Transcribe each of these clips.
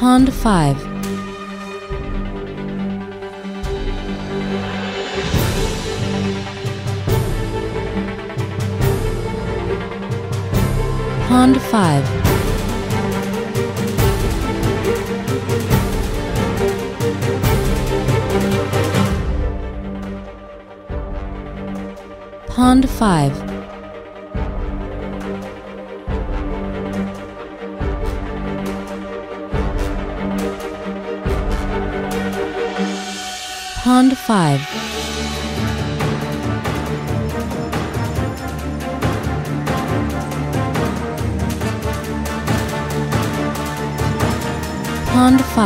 Pond5. Pond5. Pond5. Pond5. Pond5. Pond5. Pond5. Pond5.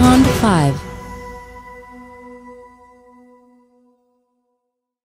Pond5.